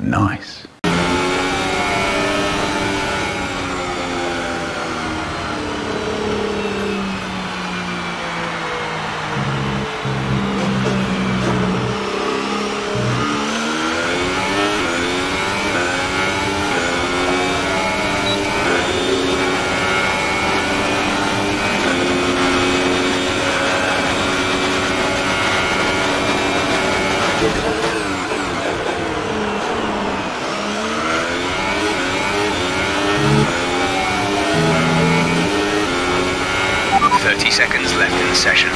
Nice. Seconds left in the session.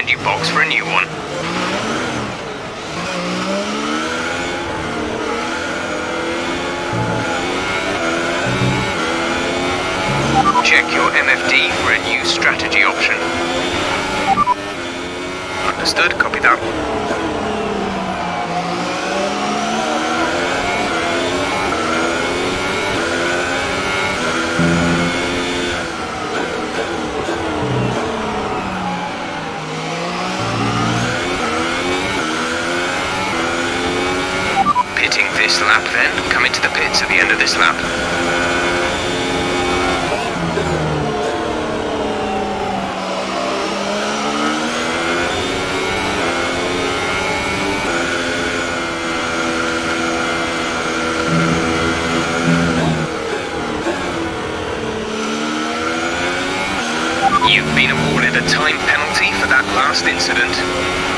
send you box for a new one. Check your MFD for a new strategy option. Understood, copy that. This lap then, come into the pits at the end of this lap. You've been awarded a time penalty for that last incident.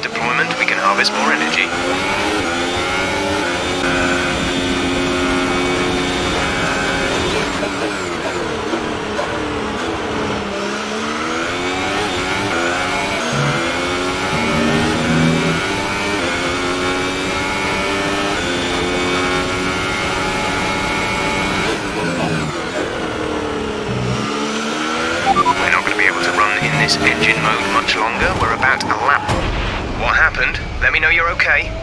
Deployment, we can harvest more energy. in this engine mode much longer. We're about a lap. What happened? Let me know you're okay.